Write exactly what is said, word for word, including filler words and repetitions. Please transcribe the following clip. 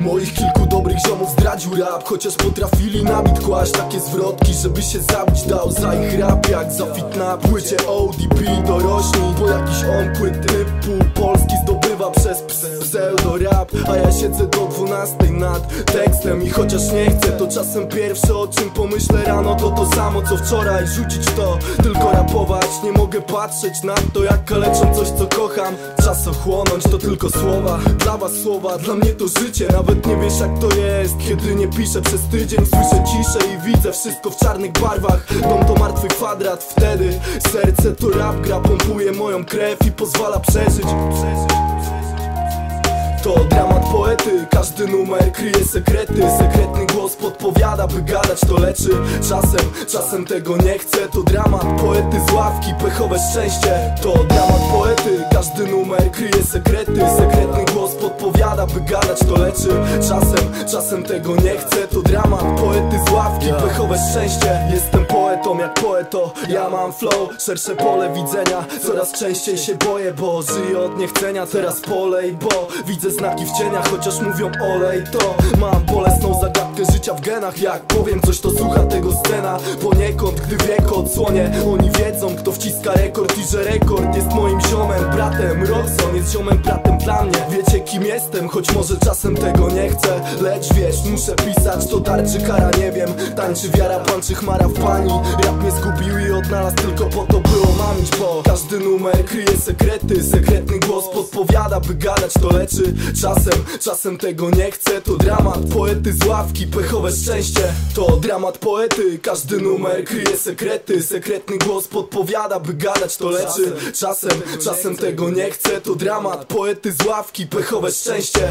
Moich kilku dobrych ziomów zdradził rap, chociaż potrafili na bit kłaść takie zwrotki, żeby się zabić dał za ich rap, jak za fit na płycie O D P dorośli, bo jakiś onkły typu polski zdobywa przez pseudo rap. A ja siedzę do dwunastej nad tekstem i chociaż nie chcę, to czasem pierwsze o czym pomyślę rano to to samo co wczoraj, rzucić to, tylko rapować. Nie mogę patrzeć na to, jak kaleczą coś co kocham, czas ochłonąć, to tylko słowa, dla was słowa, dla mnie to życie. Nawet nie wiesz jak to jest, kiedy nie piszę przez tydzień. Słyszę ciszę i widzę wszystko w czarnych barwach. Dom to martwy kwadrat, wtedy serce to rap gra, pompuje moją krew i pozwala przeżyć. To dramat poety, każdy numer kryje sekrety. Sekretny głos podpowiada, by gadać to leczy. Czasem, czasem tego nie chcę. To dramat poety z ławki, pechowe szczęście. To dramat poety, każdy numer kryje sekrety. Sekretny głos podpowiada, by gadać to leczy. Czasem, czasem tego nie chcę. To dramat poety z ławki, pechowe szczęście. Jestem poetą jak poeto, ja mam flow, szersze pole widzenia. Coraz częściej się boję, bo żyję od niechcenia. Teraz polej, bo widzę znaki w cieniach, chociaż mówią olej to. Mam bolesną zagadkę życia w genach. Jak powiem coś, to słucha tego scena. Poniekąd, gdy wieko odsłonię, oni wiedzą, kto wciska rekord i że rekord jest moim ziomem, bratem. Rosson jest ziomem, bratem dla mnie. Wiecie kim jestem, choć może czasem tego nie chcę. Lecz wiesz, muszę pisać, to tarczy kara, nie wiem. Tańczy wiara, pan czy chmara w pani. Rap mnie zgubił i odnalazł tylko po to, by omamić, bo każdy numer kryje sekrety. Sekretny głos podpowiada, by gadać to leczy. Czasem, czasem tego nie chcę. To dramat poety z ławki, pechowe szczęście. To dramat poety, każdy numer kryje sekrety. Sekretny głos podpowiada, by gadać to leczy. Czasem, czasem tego nie chcę. To dramat poety z ławki, pechowe szczęście.